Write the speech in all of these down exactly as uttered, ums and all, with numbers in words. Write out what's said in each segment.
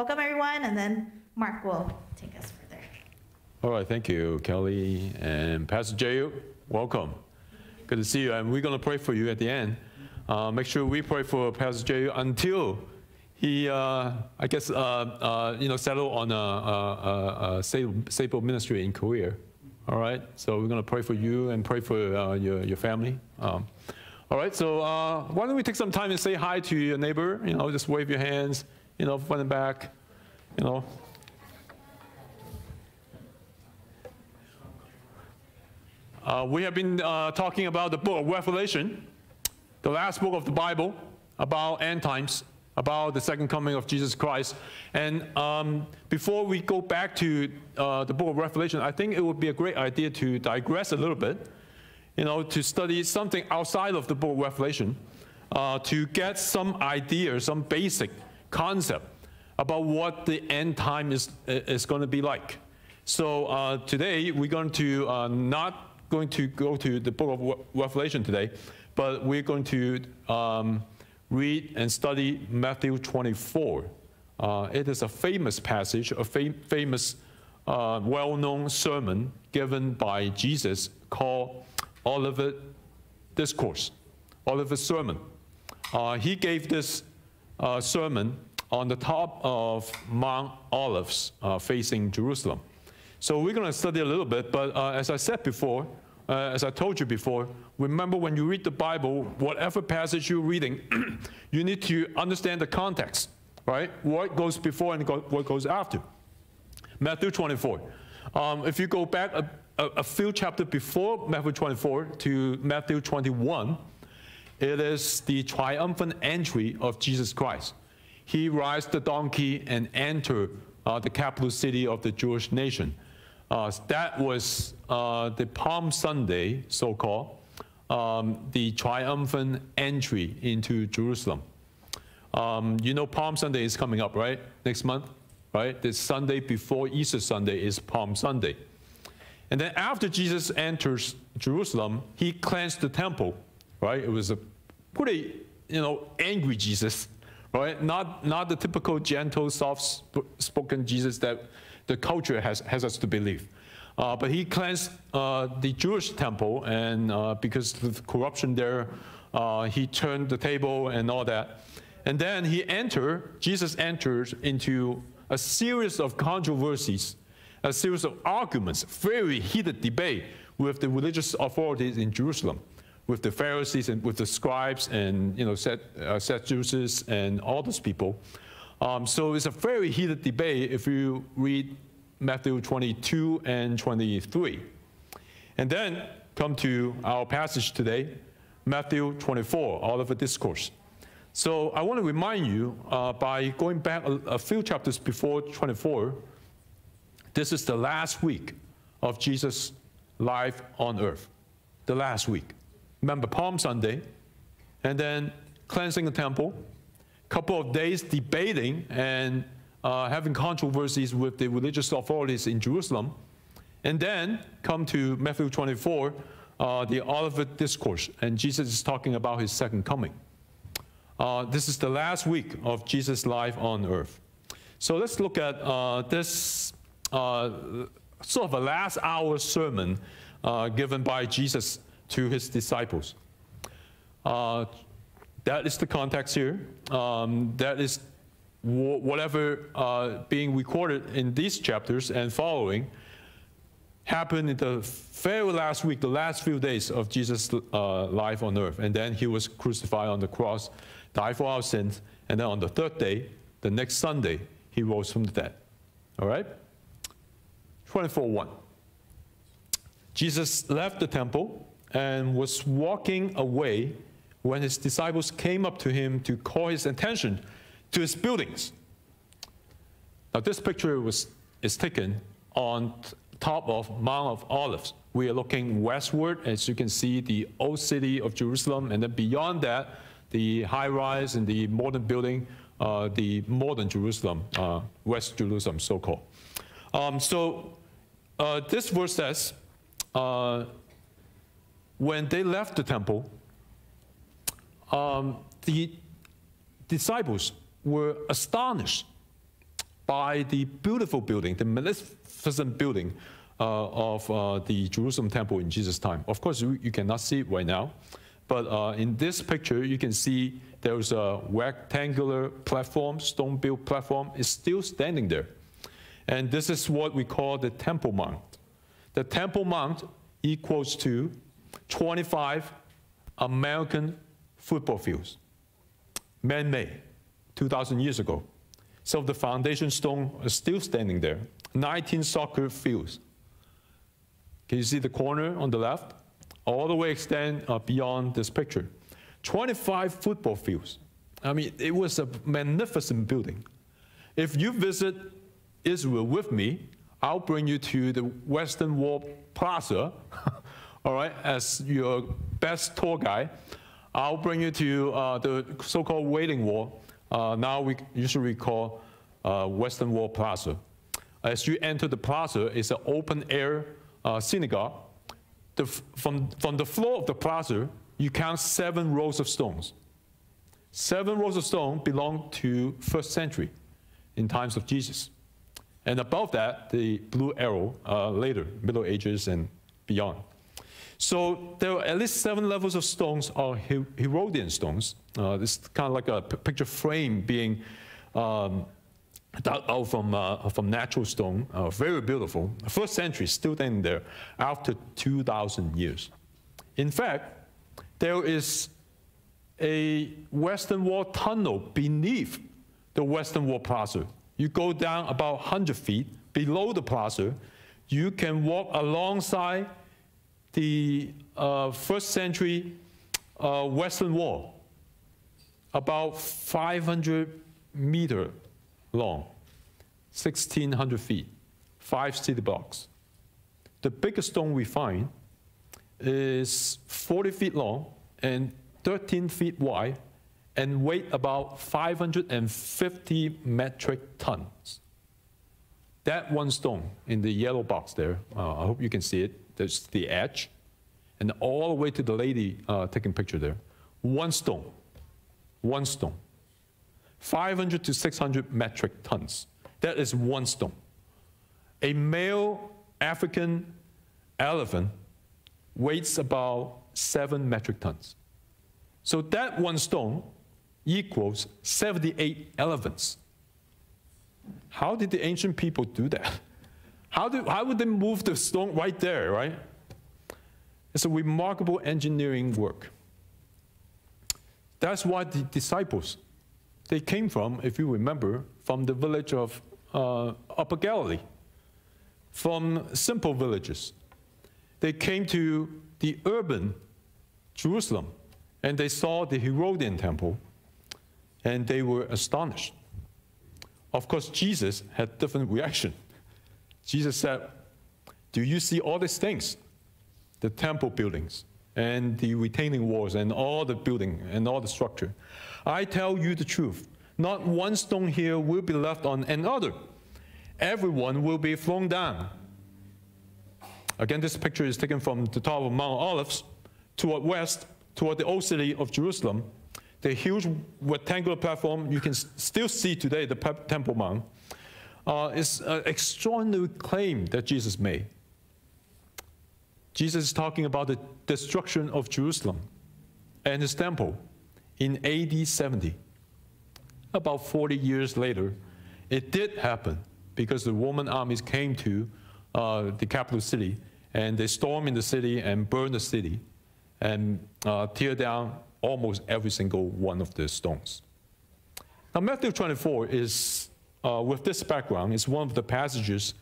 welcome everyone, and then Mark will take us further. All right, thank you, Kelly and Pastor Jayu. Welcome. Good to see you, and we're going to pray for you at the end. Uh, make sure we pray for Pastor Jayu until he, uh, I guess, uh, uh, you know, settle on a, a, a, a stable ministry in Korea. All right, so we're going to pray for you and pray for uh, your, your family. Um, all right, so uh, why don't we take some time and say hi to your neighbor? You know, just wave your hands, you know, front and back, you know. Uh, we have been uh, talking about the book of Revelation, the last book of the Bible, about end times, about the second coming of Jesus Christ. And um, before we go back to uh, the book of Revelation, I think it would be a great idea to digress a little bit, you know, to study something outside of the book of Revelation, uh, to get some idea, some basic concept about what the end time is, is going to be like. So uh, today we're going to uh, not going to go to the book of Revelation today, but we're going to um, read and study Matthew twenty-four. Uh, it is a famous passage, a fam famous, uh, well-known sermon given by Jesus called Olivet Discourse, Olivet Sermon. Uh, he gave this uh, sermon on the top of Mount Olives, uh, facing Jerusalem. So we're going to study a little bit, but uh, as I said before, Uh, as I told you before, remember when you read the Bible, whatever passage you're reading, you need to understand the context, right? What goes before and go, what goes after. Matthew twenty-four. Um, if you go back a, a, a few chapters before Matthew twenty-four to Matthew twenty-one, it is the triumphant entry of Jesus Christ. He rides the donkey and enters uh, the capital city of the Jewish nation. Uh, that was uh, the Palm Sunday, so-called, um, the triumphant entry into Jerusalem. Um, you know Palm Sunday is coming up, right? Next month, right? The Sunday before Easter Sunday is Palm Sunday. And then after Jesus enters Jerusalem, he cleansed the temple, right? It was a pretty, you know, angry Jesus, right? Not, not the typical gentle, soft-spoken Jesus that the culture has, has us to believe. Uh, but he cleansed uh, the Jewish temple, and uh, because of the corruption there, uh, he turned the table and all that. And then he entered, Jesus enters into a series of controversies, a series of arguments, very heated debate with the religious authorities in Jerusalem, with the Pharisees and with the scribes and, you know, Sadducees and all those people. Um, so it's a very heated debate if you read Matthew twenty-two and twenty-three. And then come to our passage today, Matthew twenty-four, Olivet Discourse. So I want to remind you uh, by going back a, a few chapters before twenty-four, this is the last week of Jesus' life on earth, the last week. Remember Palm Sunday, and then cleansing the temple, couple of days debating and uh, having controversies with the religious authorities in Jerusalem. And then come to Matthew twenty-four, uh, the Olivet Discourse, and Jesus is talking about his second coming. Uh, this is the last week of Jesus' life on earth. So let's look at uh, this uh, sort of a last hour sermon uh, given by Jesus to his disciples. Uh, That is the context here. Um, that is wh whatever uh, being recorded in these chapters and following happened in the very last week, the last few days of Jesus' uh, life on earth. And then he was crucified on the cross, died for our sins, and then on the third day, the next Sunday, he rose from the dead. All right? twenty-four one. Jesus left the temple and was walking away when his disciples came up to him to call his attention to his buildings. Now this picture was, is taken on top of Mount of Olives. We are looking westward, as you can see the old city of Jerusalem, and then beyond that, the high-rise and the modern building, uh, the modern Jerusalem, uh, West Jerusalem, so-called. Um, so uh, this verse says, uh, when they left the temple, Um, the disciples were astonished by the beautiful building, the magnificent building uh, of uh, the Jerusalem temple in Jesus' time. Of course, you, you cannot see it right now, but uh, in this picture, you can see there's a rectangular platform, stone-built platform. It's still standing there. And this is what we call the Temple Mount. The Temple Mount equals to twenty-five American football fields, man-made, two thousand years ago. So the foundation stone is still standing there. nineteen soccer fields. Can you see the corner on the left? All the way extend uh, beyond this picture. twenty-five football fields. I mean, it was a magnificent building. If you visit Israel with me, I'll bring you to the Western Wall Plaza, all right, as your best tour guide. I'll bring you to uh, the so-called Wailing Wall. Uh, now we usually call uh, Western Wall Plaza. As you enter the plaza, it's an open-air uh, synagogue. The, from, from the floor of the plaza, you count seven rows of stones. Seven rows of stone belong to first century in times of Jesus. And above that, the blue arrow uh, later, Middle Ages and beyond. So there are at least seven levels of stones are Herodian stones. Uh, it's kind of like a picture frame being um, dug out from, uh, from natural stone. Uh, very beautiful. First century, still in there after two thousand years. In fact, there is a Western Wall tunnel beneath the Western Wall Plaza. You go down about one hundred feet below the plaza. You can walk alongside the uh, first century uh, Western Wall, about five hundred meter long, sixteen hundred feet, five city blocks. The biggest stone we find is forty feet long and thirteen feet wide and weight about five hundred fifty metric tons. That one stone in the yellow box there, uh, I hope you can see it. There's the edge, and all the way to the lady uh, taking picture there. One stone, one stone, five hundred to six hundred metric tons. That is one stone. A male African elephant weighs about seven metric tons. So that one stone equals seventy-eight elephants. How did the ancient people do that? How, do, how would they move the stone right there, right? It's a remarkable engineering work. That's why the disciples, they came from, if you remember, from the village of uh, Upper Galilee, from simple villages. They came to the urban Jerusalem, and they saw the Herodian temple, and they were astonished. Of course, Jesus had different reaction. Jesus said, do you see all these things? The temple buildings and the retaining walls and all the building and all the structure. I tell you the truth, not one stone here will be left on another. Everyone will be thrown down. Again, this picture is taken from the top of Mount Olives toward west, toward the old city of Jerusalem. The huge rectangular platform, you can still see today the Temple Mount. Uh, it's an extraordinary claim that Jesus made. Jesus is talking about the destruction of Jerusalem and his temple in A D seventy. About forty years later, it did happen because the Roman armies came to uh, the capital city, and they stormed in the city and burned the city and uh, tear down almost every single one of the stones. Now, Matthew twenty-four is... Uh, with this background, it's one of the passages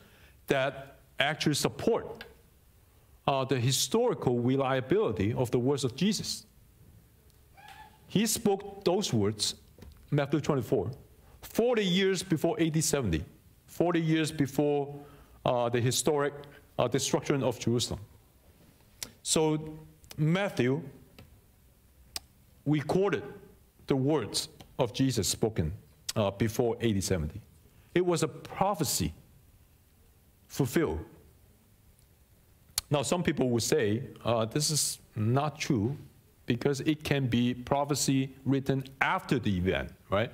that actually support uh, the historical reliability of the words of Jesus. He spoke those words, Matthew twenty-four, forty years before A D seventy, forty years before uh, the historic uh, destruction of Jerusalem. So Matthew recorded the words of Jesus spoken uh, before A D seventy. It was a prophecy fulfilled. Now, some people will say, uh, this is not true because it can be prophecy written after the event, right?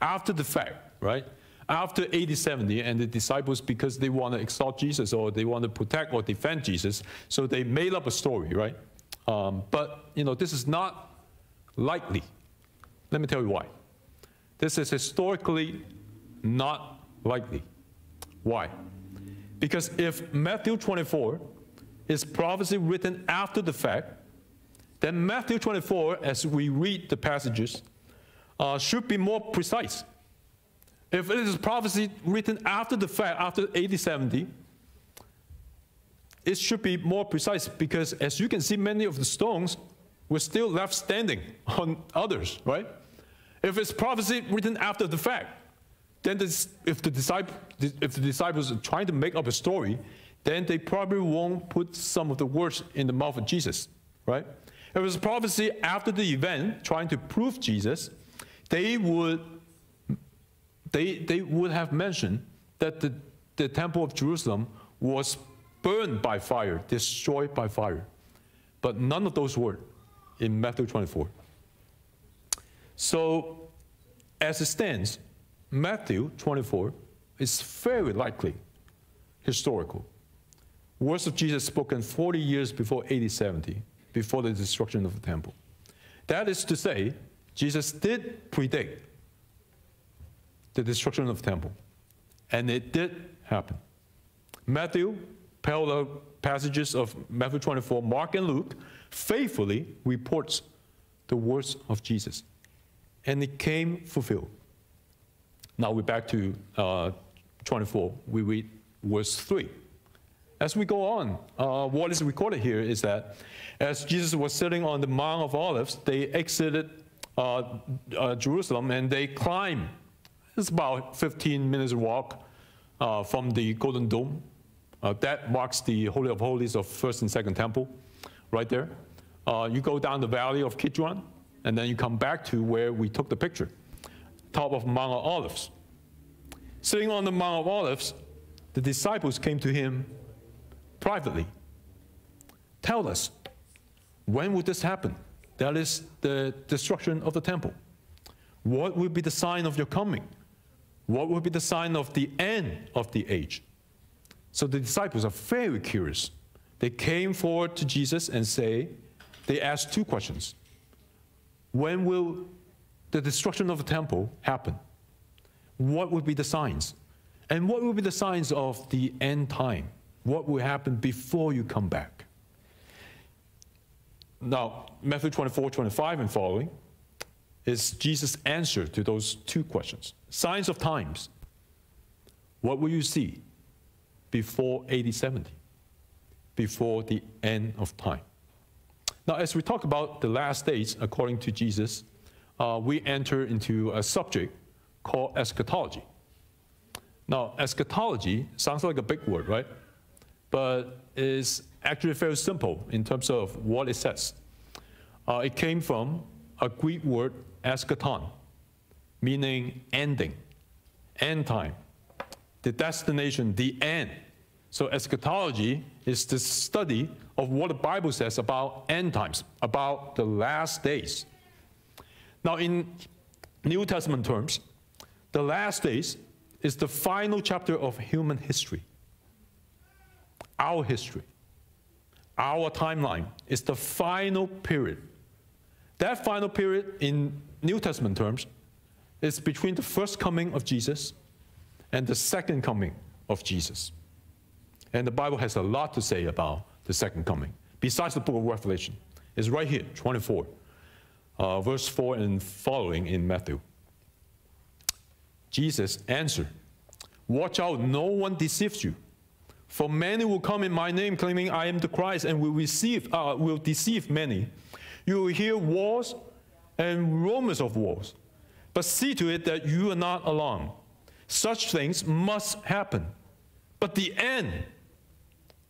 After the fact, right? after A D seventy, and the disciples, because they want to exalt Jesus or they want to protect or defend Jesus, so they made up a story, right? Um, but, you know, this is not likely. Let me tell you why. This is historically not likely. Why? Because if Matthew twenty-four is prophecy written after the fact, then Matthew twenty-four, as we read the passages, uh, should be more precise. If it is prophecy written after the fact, after A D seventy, it should be more precise, because as you can see, many of the stones were still left standing on others, right? If it's prophecy written after the fact, then this, if, the disciple, if the disciples are trying to make up a story, then they probably won't put some of the words in the mouth of Jesus, right? If it was prophecy after the event, trying to prove Jesus, they would, they, they would have mentioned that the, the temple of Jerusalem was burned by fire, destroyed by fire. But none of those words in Matthew twenty-four. So, as it stands, Matthew twenty-four is very likely historical. Words of Jesus spoken forty years before A D seventy, before the destruction of the temple. That is to say, Jesus did predict the destruction of the temple, and it did happen. Matthew, parallel passages of Matthew twenty-four, Mark and Luke, faithfully reports the words of Jesus, and it came fulfilled. Now we're back to uh, twenty-four. We read verse three. As we go on, uh, what is recorded here is that as Jesus was sitting on the Mount of Olives, they exited uh, uh, Jerusalem, and they climbed. It's about fifteen minutes walk uh, from the Golden Dome. Uh, that marks the Holy of Holies of First and Second Temple, right there. Uh, you go down the valley of Kidron, and then you come back to where we took the picture, top of Mount Olives. Sitting on the Mount of Olives, the disciples came to him privately. Tell us, when would this happen? That is the destruction of the temple. What will be the sign of your coming? What will be the sign of the end of the age? So the disciples are very curious. They came forward to Jesus and say, they asked two questions. When will the destruction of the temple happen? What would be the signs? And what will be the signs of the end time? What will happen before you come back? Now, Matthew twenty-four, twenty-five and following is Jesus' answer to those two questions. Signs of times. What will you see before A D seventy, before the end of time? Now, as we talk about the last days, according to Jesus, uh, we enter into a subject called eschatology. Now, eschatology sounds like a big word, right? But it's actually very simple in terms of what it says. Uh, it came from a Greek word, eschaton, meaning ending, end time, the destination, the end. So eschatology is the study of what the Bible says about end times, about the last days. Now, in New Testament terms, the last days is the final chapter of human history. Our history, our timeline, is the final period. That final period, in New Testament terms, is between the first coming of Jesus and the second coming of Jesus. And the Bible has a lot to say about the second coming, besides the book of Revelation. It's right here, twenty-four, uh, verse four and following in Matthew. Jesus answered, "Watch out, no one deceives you. For many will come in my name, claiming I am the Christ, and will, receive, uh, will deceive many. You will hear wars and rumors of wars, but see to it that you are not alarmed. Such things must happen. But the end,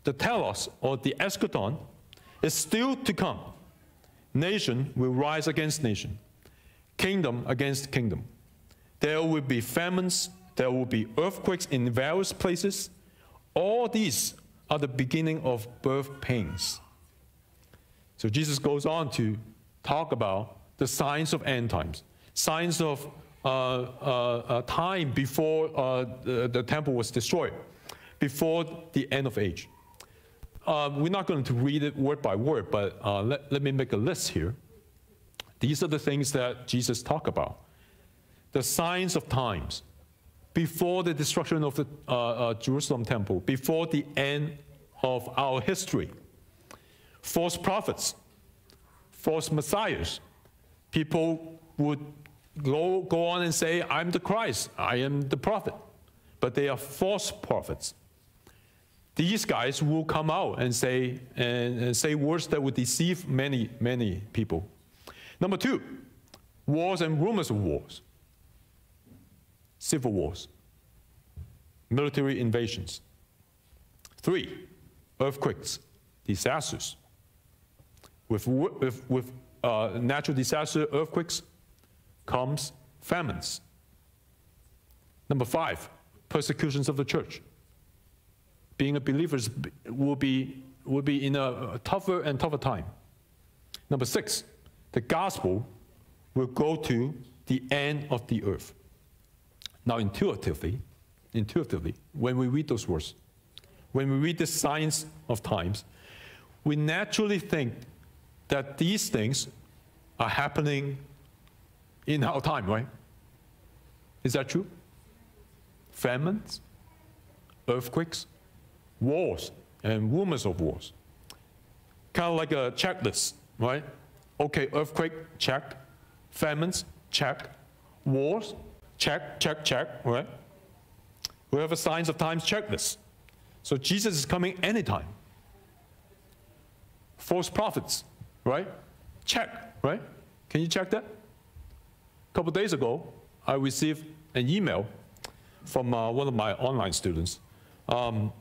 the telos, or the eschaton, is still to come. Nation will rise against nation, kingdom against kingdom. There will be famines, there will be earthquakes in various places. All these are the beginning of birth pains." So Jesus goes on to talk about the signs of end times, signs of uh, uh, time before uh, the, the temple was destroyed, before the end of age. Uh, we're not going to read it word by word, but uh, let, let me make a list here. These are the things that Jesus talked about. The signs of times, before the destruction of the uh, uh, Jerusalem temple, before the end of our history. False prophets, false messiahs. People would go, go on and say, I'm the Christ, I am the prophet. But they are false prophets. These guys will come out and say, and, and say words that would deceive many, many people. Number two, wars and rumors of wars. Civil wars, military invasions. Three, earthquakes, disasters. With, with, with uh, natural disaster, earthquakes, comes famines. Number five, persecutions of the church. Being a believer will be, will be in a, a tougher and tougher time. Number six, the gospel will go to the end of the earth. Now, intuitively, intuitively, when we read those words, when we read the signs of times, we naturally think that these things are happening in our time, right? Is that true? Famines, earthquakes, wars, and rumors of wars. Kind of like a checklist, right? Okay, earthquake, check. Famines, check. Wars, check, check, check, right? We have a signs of times checklist. So Jesus is coming anytime. False prophets, right? Check, right? Can you check that? A couple days ago, I received an email from uh, one of my online students. Um,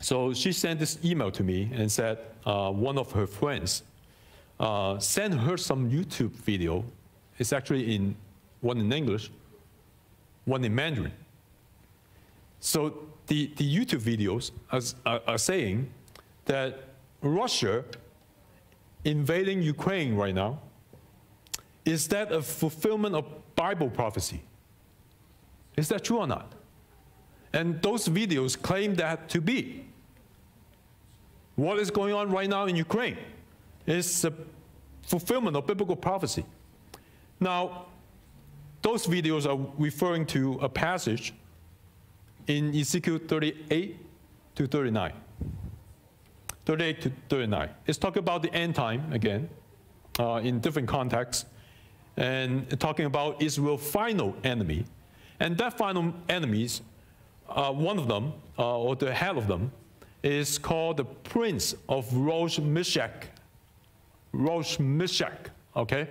so she sent this email to me and said uh, one of her friends uh, sent her some YouTube video. It's actually in one in English, one in Mandarin. So the, the YouTube videos are, are, are saying that Russia invading Ukraine right now, is that a fulfillment of Bible prophecy? Is that true or not? And those videos claim that to be. What is going on right now in Ukraine is a fulfillment of biblical prophecy. Now, those videos are referring to a passage in Ezekiel thirty-eight to thirty-nine. thirty-eight to thirty-nine. It's talking about the end time again, uh, in different contexts, and talking about Israel's final enemy. And that final enemies, uh, one of them, uh, or the head of them, is called the Prince of Rosh Meshech. Rosh Meshech, okay?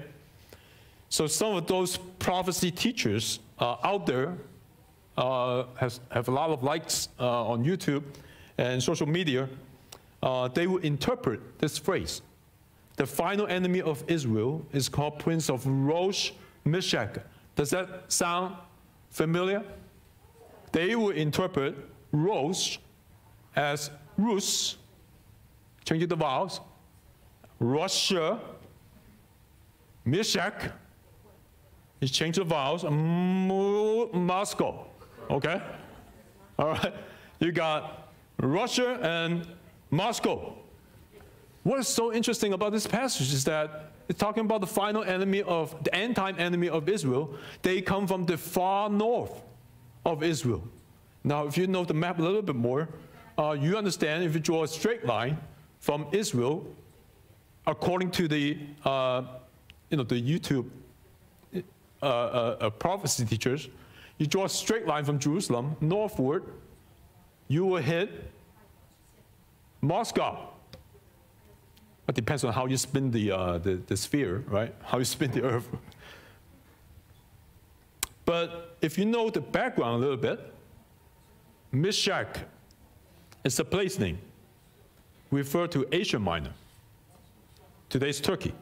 So some of those prophecy teachers uh, out there uh, has, have a lot of likes uh, on YouTube and social media. Uh, they will interpret this phrase. The final enemy of Israel is called Prince of Rosh Meshech. Does that sound familiar? They will interpret Rosh as Rus, changing the vowels, Russia, Meshach, he changed the vowels, Moscow, okay? All right, you got Russia and Moscow. What is so interesting about this passage is that it's talking about the final enemy of, the end-time enemy of Israel. They come from the far north of Israel. Now, if you know the map a little bit more, uh, you understand if you draw a straight line from Israel, according to the, uh, you know, the YouTube Uh, uh, uh, prophecy teachers, you draw a straight line from Jerusalem northward, you will hit Moscow. It depends on how you spin the, uh, the, the sphere, right? How you spin the earth. But if you know the background a little bit, Meshach is a place name referred to Asia Minor, today's Turkey.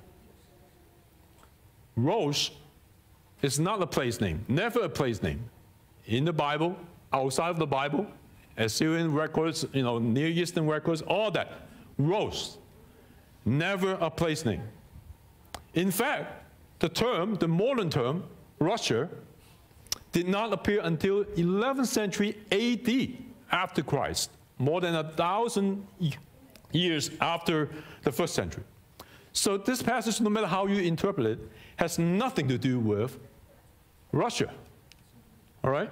Rosh is not a place name, never a place name. In the Bible, outside of the Bible, Assyrian records, you know, Near Eastern records, all that. Rosh, never a place name. In fact, the term, the modern term, Russia, did not appear until eleventh century A D after Christ, more than a thousand years after the first century. So this passage, no matter how you interpret it, has nothing to do with Russia. All right?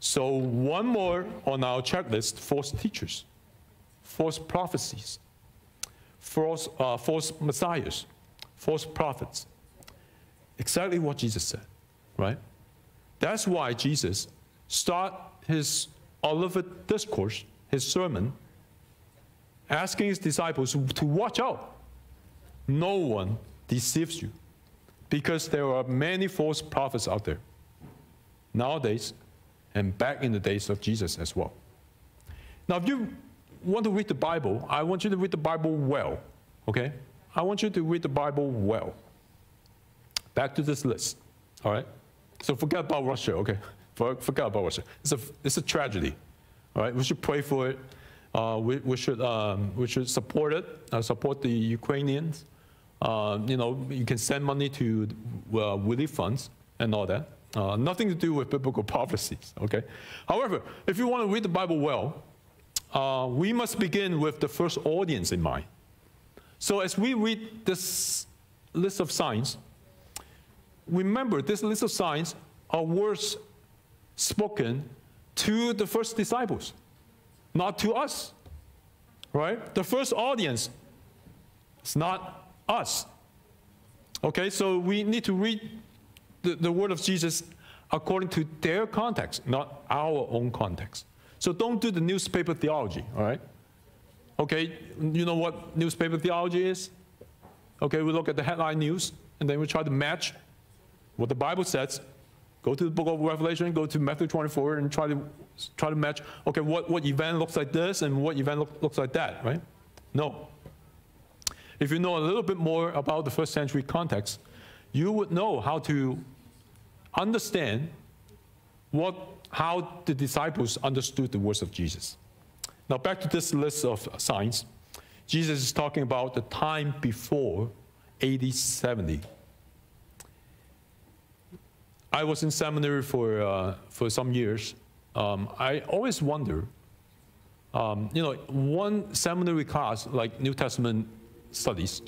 So one more on our checklist, false teachers, false prophecies, false, uh, false messiahs, false prophets. Exactly what Jesus said, right? That's why Jesus started his Olivet Discourse, his sermon, asking his disciples to watch out. No one deceives you, because there are many false prophets out there nowadays and back in the days of Jesus as well. Now, if you want to read the Bible, I want you to read the Bible well, okay? I want you to read the Bible well. Back to this list, all right? So forget about Russia, okay? Forget about Russia. It's a, it's a tragedy, all right? We should pray for it. Uh, we, we, should, um, we should support it, uh, support the Ukrainians. Uh, you know, you can send money to uh, relief funds and all that. Uh, nothing to do with biblical prophecies, okay? However, if you want to read the Bible well, uh, we must begin with the first audience in mind. So as we read this list of signs, remember this list of signs are words spoken to the first disciples, not to us, right? The first audience is not us. Okay, so we need to read the, the word of Jesus according to their context, not our own context. So don't do the newspaper theology, all right? Okay, you know what newspaper theology is? Okay, we look at the headline news, and then we try to match what the Bible says. Go to the book of Revelation, go to Matthew twenty-four, and try to, try to match, okay, what, what event looks like this and what event look, looks like that, right? No. If you know a little bit more about the first century context, you would know how to understand what, how the disciples understood the words of Jesus. Now back to this list of signs. Jesus is talking about the time before A D seventy. I was in seminary for, uh, for some years. Um, I always wonder, um, you know, one seminary class, like New Testament studies,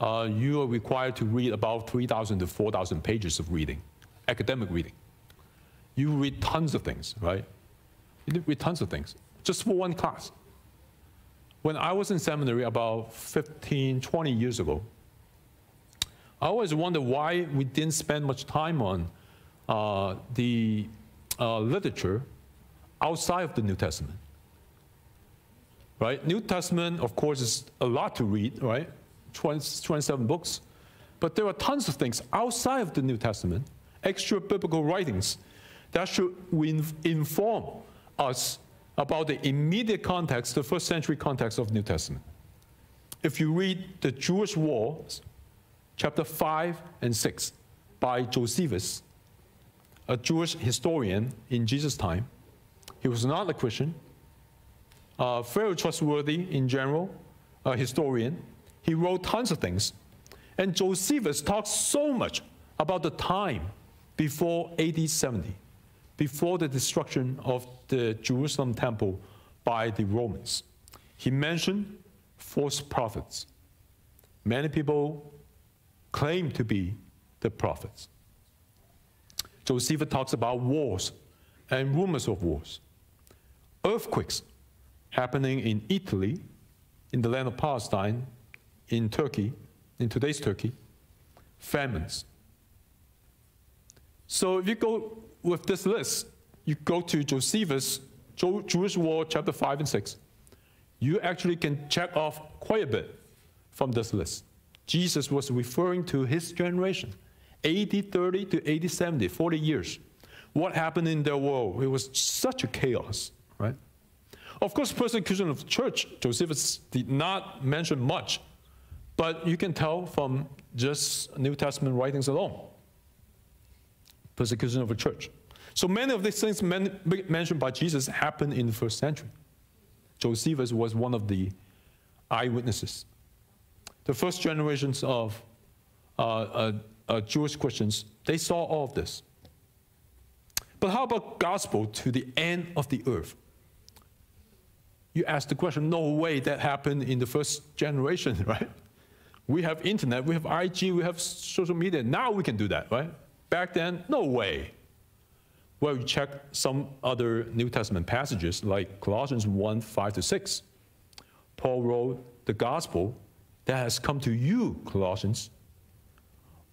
uh, you are required to read about three thousand to four thousand pages of reading, academic reading. You read tons of things, right? You read tons of things, just for one class. When I was in seminary about fifteen, twenty years ago, I always wonder why we didn't spend much time on Uh, the uh, literature outside of the New Testament, right? New Testament, of course, is a lot to read, right? twenty, twenty-seven books, but there are tons of things outside of the New Testament, extra biblical writings that should inform us about the immediate context, the first century context of the New Testament. If you read the Jewish Wars, chapter five and six, by Josephus, a Jewish historian in Jesus' time. He was not a Christian, uh, very trustworthy in general, a historian. He wrote tons of things. And Josephus talks so much about the time before A D seventy, before the destruction of the Jerusalem temple by the Romans. He mentioned false prophets. Many people claim to be the prophets. Josephus talks about wars and rumors of wars. Earthquakes happening in Italy, in the land of Palestine, in Turkey, in today's Turkey, famines. So if you go with this list, you go to Josephus, Jewish War, chapter five and six, you actually can check off quite a bit from this list. Jesus was referring to his generation. A D thirty to A D seventy, forty years. What happened in their world? It was such a chaos, right? Of course, persecution of the church, Josephus did not mention much, but you can tell from just New Testament writings alone. Persecution of the church. So many of these things men mentioned by Jesus happened in the first century. Josephus was one of the eyewitnesses. The first generations of uh, uh, Uh, Jewish Christians, they saw all of this. But how about gospel to the end of the earth? You ask the question, no way that happened in the first generation, right? We have internet, we have I G, we have social media. Now we can do that, right? Back then, no way. Well, you check some other New Testament passages like Colossians one, five to six. Paul wrote the gospel that has come to you, Colossians.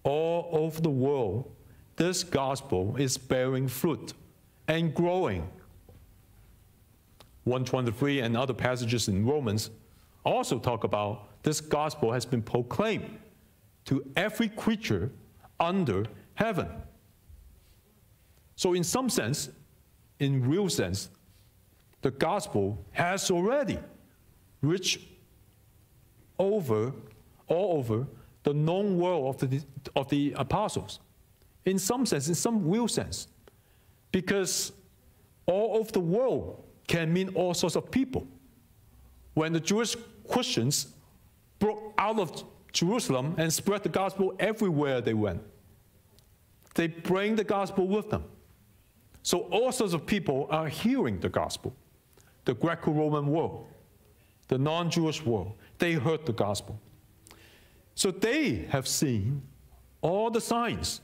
All over the world, this gospel is bearing fruit and growing. one twenty-three and other passages in Romans also talk about this gospel has been proclaimed to every creature under heaven. So in some sense, in real sense, the gospel has already reached over, all over the known world of the, of the apostles. In some sense, in some real sense, because all over the world can mean all sorts of people. When the Jewish Christians broke out of Jerusalem and spread the gospel everywhere they went, they bring the gospel with them. So all sorts of people are hearing the gospel. The Greco-Roman world, the non-Jewish world, they heard the gospel. So they have seen all the signs,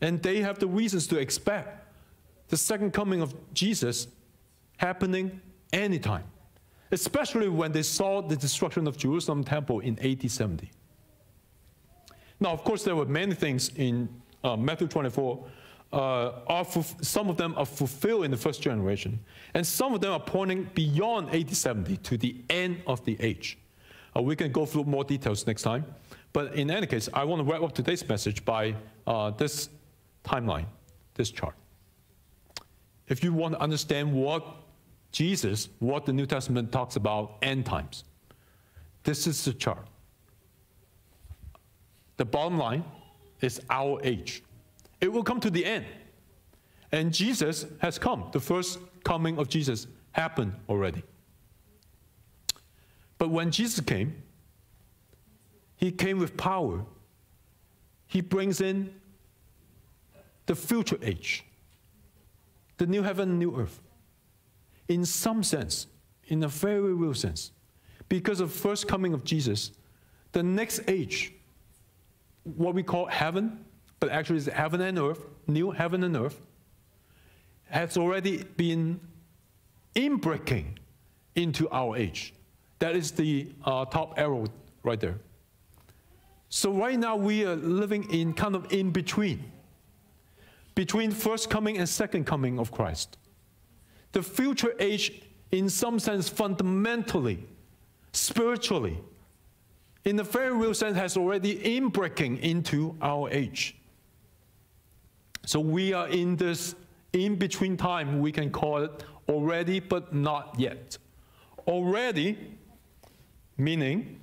and they have the reasons to expect the second coming of Jesus happening anytime, especially when they saw the destruction of Jerusalem temple in A D seventy. Now, of course, there were many things in uh, Matthew twenty-four. Uh, are some of them are fulfilled in the first generation, and some of them are pointing beyond A D seventy to the end of the age. Uh, we can go through more details next time. But in any case, I want to wrap up today's message by uh, this timeline, this chart. If you want to understand what Jesus, what the New Testament talks about end times, this is the chart. The bottom line is our age. It will come to the end. And Jesus has come. The first coming of Jesus happened already. But when Jesus came, he came with power. He brings in the future age, the new heaven and new earth. In some sense, in a very real sense, because of the first coming of Jesus, the next age, what we call heaven, but actually it's heaven and earth, new heaven and earth, has already been inbreaking into our age. That is the uh, top arrow right there. So right now we are living in kind of in between, between first coming and second coming of Christ. The future age, in some sense, fundamentally, spiritually, in a very real sense, has already inbreaking into our age. So we are in this in-between time. We can call it already, but not yet. Already, meaning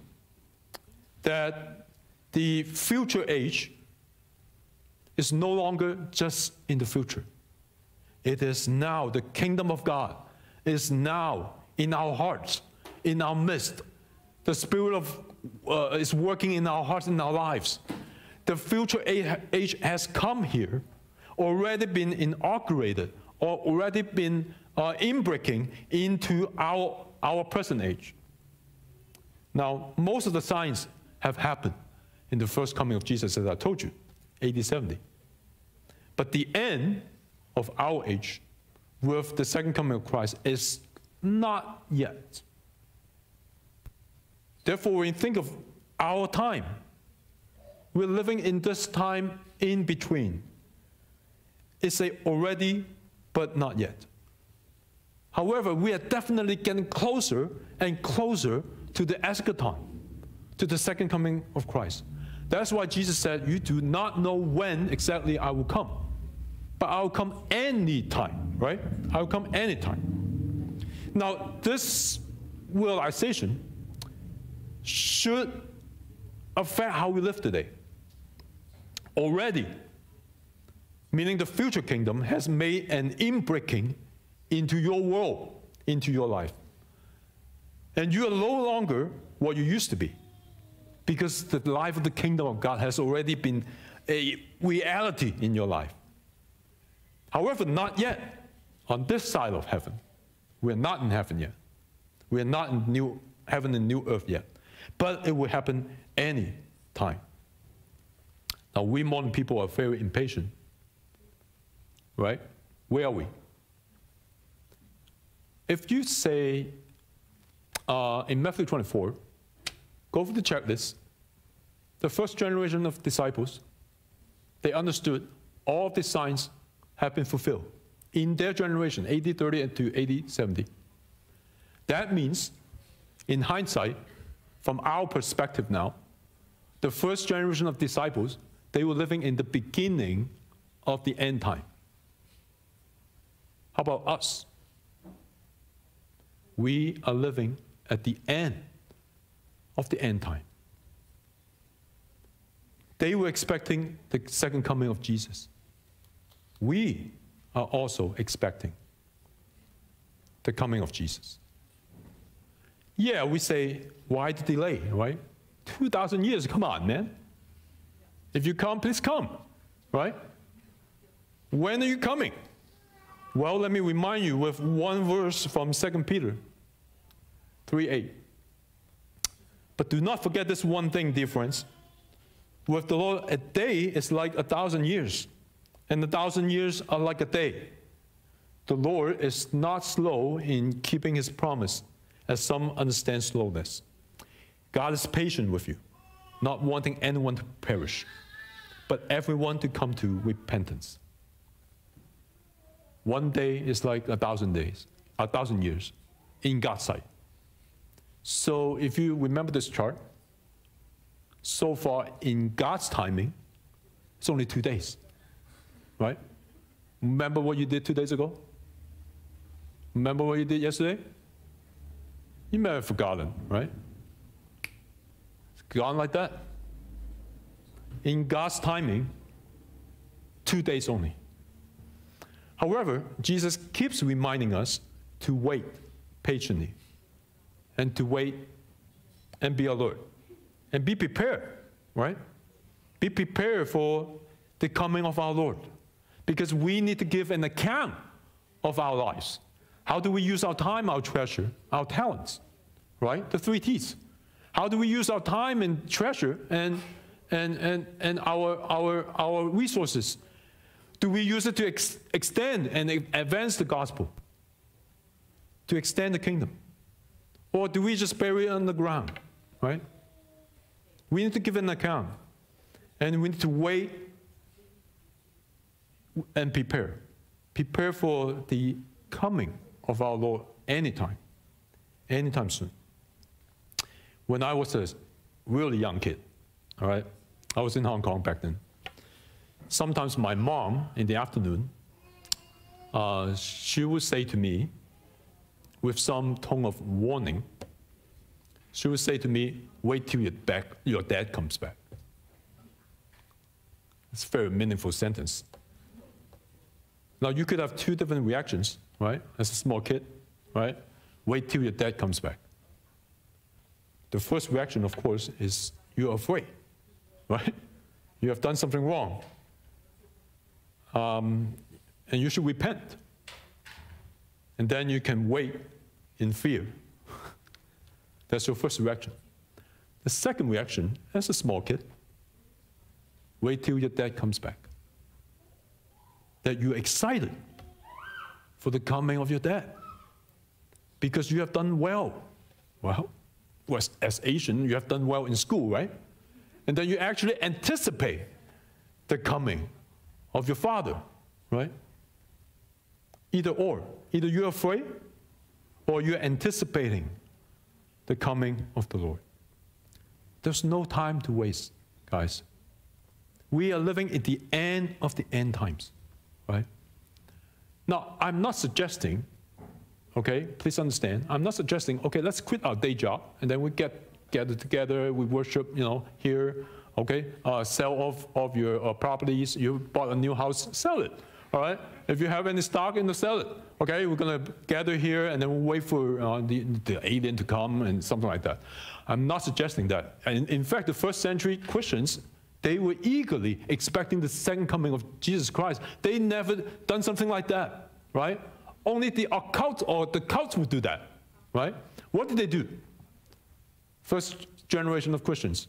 that the future age is no longer just in the future. It is now. The kingdom of God is now in our hearts, in our midst. The Spirit of uh, is working in our hearts, in our lives. The future age has come here, already been inaugurated, or already been uh, inbreaking into our, our present age. Now, most of the signs have happened in the first coming of Jesus, as I told you, A D seventy. But the end of our age with the second coming of Christ is not yet. Therefore, when you think of our time, we're living in this time in between. It's a already, but not yet. However, we are definitely getting closer and closer to the eschaton, to the second coming of Christ. That's why Jesus said, you do not know when exactly I will come. But I'll come anytime, right? I'll come anytime. Now, this realization should affect how we live today. Already, meaning the future kingdom has made an inbreaking into your world, into your life. And you are no longer what you used to be, because the life of the kingdom of God has already been a reality in your life. However, not yet. On this side of heaven, we're not in heaven yet. We're not in new heaven and new earth yet. But it will happen any time. Now, we modern people are very impatient, right? Where are we? If you say, uh, in Matthew twenty-four, go through the checklist, the first generation of disciples, they understood all the signs have been fulfilled in their generation, A D thirty to A D seventy. That means, in hindsight, from our perspective now, the first generation of disciples, they were living in the beginning of the end time. How about us? We are living at the end of the end time. They were expecting the second coming of Jesus. We are also expecting the coming of Jesus. Yeah, we say, why the delay, right? two thousand years, come on, man. If you come, please come, right? When are you coming? Well, let me remind you with one verse from Second Peter three eight. But do not forget this one thing, dear friends. With the Lord, a day is like a thousand years, and a thousand years are like a day. The Lord is not slow in keeping his promise, as some understand slowness. God is patient with you, not wanting anyone to perish, but everyone to come to repentance. One day is like a thousand days, a thousand years in God's sight. So if you remember this chart, so far in God's timing, it's only two days, right? Remember what you did two days ago? Remember what you did yesterday? You may have forgotten, right? Gone like that. In God's timing, two days only. However, Jesus keeps reminding us to wait patiently and to wait and be alert and be prepared, right? Be prepared for the coming of our Lord because we need to give an account of our lives. How do we use our time, our treasure, our talents, right? The three T's. How do we use our time and treasure and, and, and, and our, our, our resources? Do we use it to ex extend and advance the gospel, to extend the kingdom? Or do we just bury it on the ground, right? We need to give an account, and we need to wait and prepare. Prepare for the coming of our Lord anytime, anytime soon. When I was a really young kid, all right, I was in Hong Kong back then. Sometimes my mom, in the afternoon, uh, she would say to me, with some tone of warning, she would say to me, wait till your, back, your dad comes back. It's a very meaningful sentence. Now, you could have two different reactions, right, as a small kid, right? Wait till your dad comes back. The first reaction, of course, is you're afraid, right? You have done something wrong. Um, and you should repent. And then you can wait in fear. That's your first reaction. The second reaction, as a small kid, wait till your dad comes back. That you're excited for the coming of your dad. Because you have done well. Well. As Asian, you have done well in school, right? And then you actually anticipate the coming of your father, right? Either or. Either you're afraid or you're anticipating the coming of the Lord. There's no time to waste, guys. We are living at the end of the end times, right? Now, I'm not suggesting okay, please understand. I'm not suggesting, okay, let's quit our day job, and then we get gathered together, we worship, you know, here, okay? Uh, sell off of your uh, properties. You bought a new house, sell it, all right? If you have any stock in the, sell it, okay? We're going to gather here, and then we'll wait for uh, the, the alien to come and something like that. I'm not suggesting that. And in fact, the first century Christians, They were eagerly expecting the second coming of Jesus Christ. They never done something like that, right? Only the occult or the cults would do that, right? What did they do? First generation of Christians.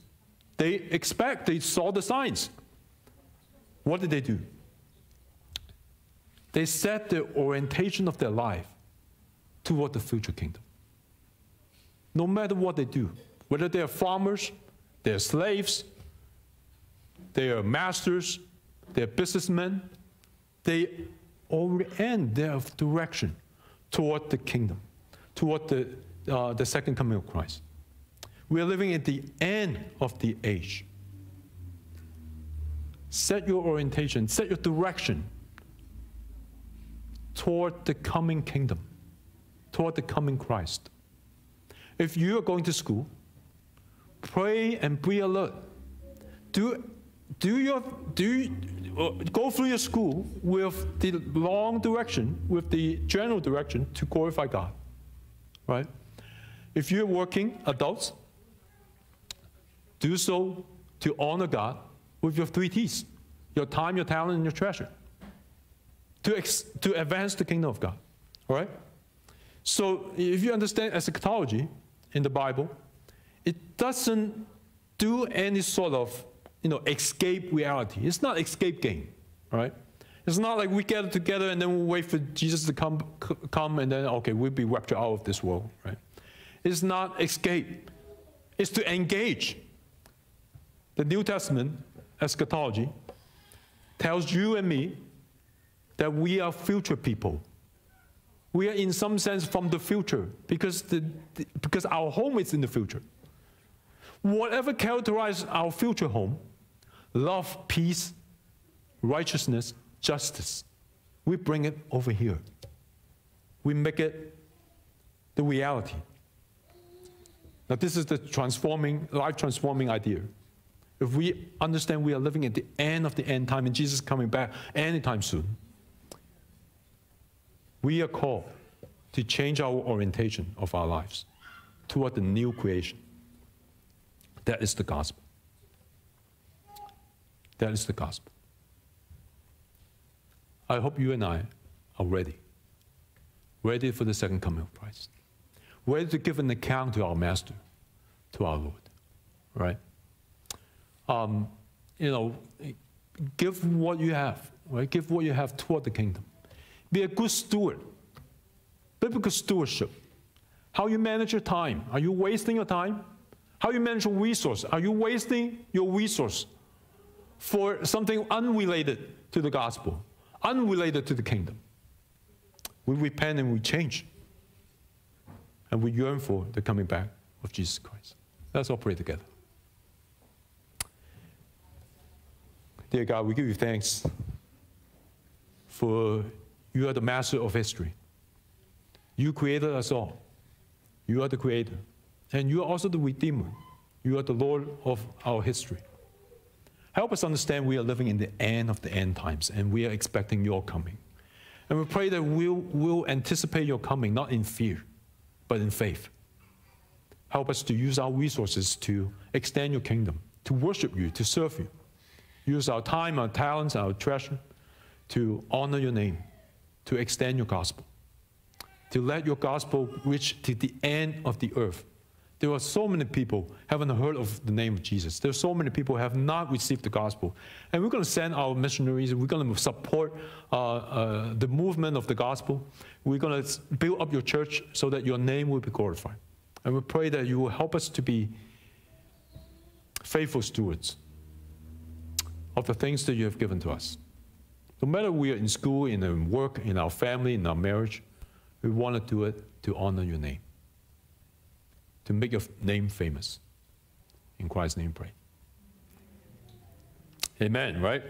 They expect, they saw the signs. What did they do? They set the orientation of their life toward the future kingdom. No matter what they do, whether they are farmers, they are slaves, they are masters, they are businessmen, they orient their direction toward the kingdom, toward the, uh, the second coming of Christ. We are living at the end of the age. Set your orientation, set your direction toward the coming kingdom, toward the coming Christ. If you are going to school, pray and be alert. Do, do your, do, uh, go through your school with the long direction, with the general direction to glorify God, right? If you're working, adults, do so to honor God with your three T's, your time, your talent, and your treasure, to, ex to advance the kingdom of God, all right? So if you understand eschatology in the Bible, it doesn't do any sort of, you know, escape reality. It's not escape game, right? It's not like we gather together and then we we'll wait for Jesus to come, come and then, okay, we'll be raptured out of this world, right? It's not escape. It's to engage. The New Testament, eschatology, tells you and me that we are future people. We are in some sense from the future because, the, the, because our home is in the future. Whatever characterizes our future home, love, peace, righteousness, justice, we bring it over here. We make it the reality. Now this is the transforming, life-transforming idea. If we understand we are living at the end of the end time and Jesus is coming back anytime soon, we are called to change our orientation of our lives toward the new creation. That is the gospel. That is the gospel. I hope you and I are ready. Ready for the second coming of Christ. Ready to give an account to our Master, to our Lord, right? Um, you know, give what you have, right? Give what you have toward the kingdom. Be a good steward. Biblical stewardship. How you manage your time. Are you wasting your time? How you manage your resource. Are you wasting your resource for something unrelated to the gospel, unrelated to the kingdom? We repent and we change. And we yearn for the coming back of Jesus Christ. Let's all pray together. Dear God, we give you thanks for you are the master of history. You created us all. You are the creator. And you are also the Redeemer. You are the Lord of our history. Help us understand we are living in the end of the end times, and we are expecting your coming. And we pray that we will we'll anticipate your coming, not in fear, but in faith. Help us to use our resources to extend your kingdom, to worship you, to serve you. Use our time, our talents, our treasure to honor your name, to extend your gospel, to let your gospel reach to the end of the earth. There are so many people who haven't heard of the name of Jesus. There are so many people who have not received the gospel. And we're going to send our missionaries. We're going to support uh, uh, the movement of the gospel. We're going to build up your church so that your name will be glorified. And we pray that you will help us to be faithful stewards of the things that you have given to us. No matter we are in school, in work, in our family, in our marriage, we want to do it to honor your name, to make your name famous. In Christ's name we pray. Amen, right?